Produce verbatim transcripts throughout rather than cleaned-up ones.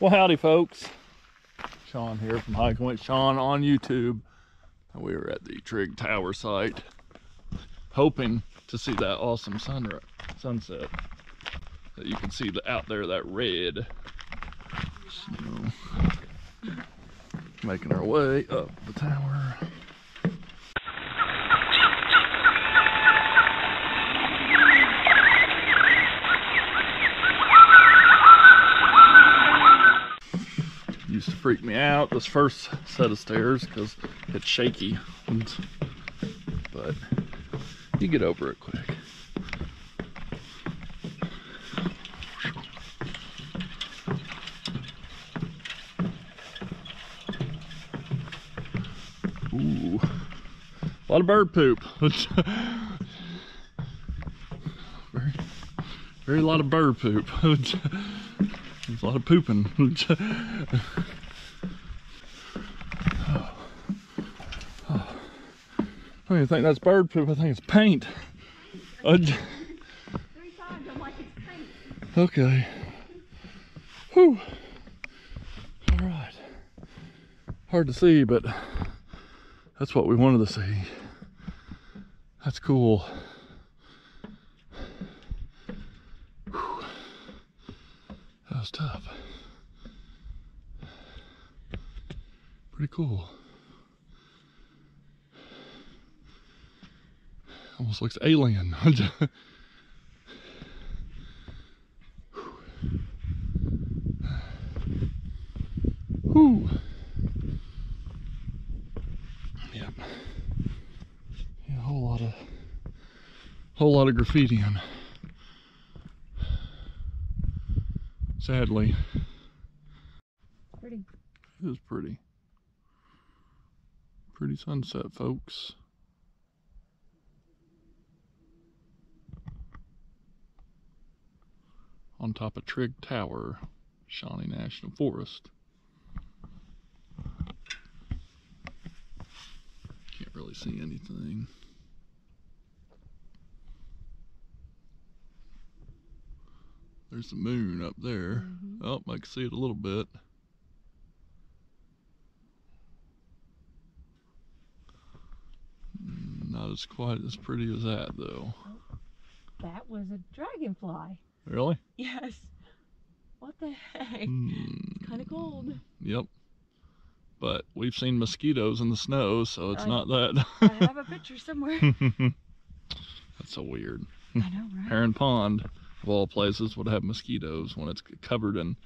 Well, howdy folks, Shawn here from Hiking with Shawn on YouTube. We were at the Trigg Tower site, hoping to see that awesome sunrise, sunset. You can see the, out there that red. So, making our way up the tower. Used to freak me out, this first set of stairs, because it's shaky, but you get over it quick. Ooh, a lot of bird poop. very, very lot of bird poop. There's a lot of pooping. oh. Oh. I don't even think that's bird poop, I think it's paint. Uh, Three times I'm like, it's paint. Okay. Whew. All right. Hard to see, but that's what we wanted to see. That's cool. Tough. Pretty cool. Almost looks alien. Whew. Yep. Yeah, a whole lot of whole lot of graffiti on. Sadly. Pretty. It is pretty. Pretty sunset, folks. On top of Trigg Tower, Shawnee National Forest. Can't really see anything. There's the moon up there. Mm-hmm. Oh, I can see it a little bit. Not as quite as pretty as that, though. That was a dragonfly. Really? Yes. What the heck? Mm. It's kind of cold. Yep. But we've seen mosquitoes in the snow, so it's I, not that. I have a picture somewhere. That's so weird. I know, right? Heron Pond, of all places, would have mosquitoes when it's covered in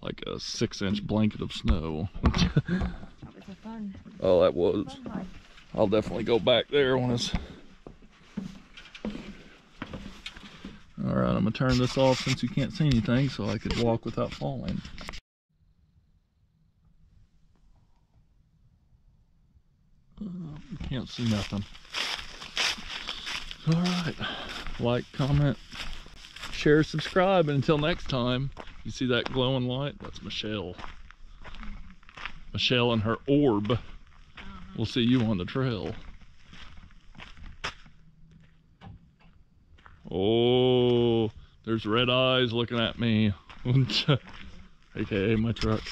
like a six inch blanket of snow. That was a fun. Oh, that was. Fun I'll definitely go back there when it's. Alright, I'm gonna turn this off since you can't see anything so I could walk without falling. Oh, you can't see nothing. Alright, like, comment, share, subscribe, and until next time, you see that glowing light? That's Michelle. Michelle and her orb. We'll see you on the trail. Oh, there's red eyes looking at me. A K A my truck.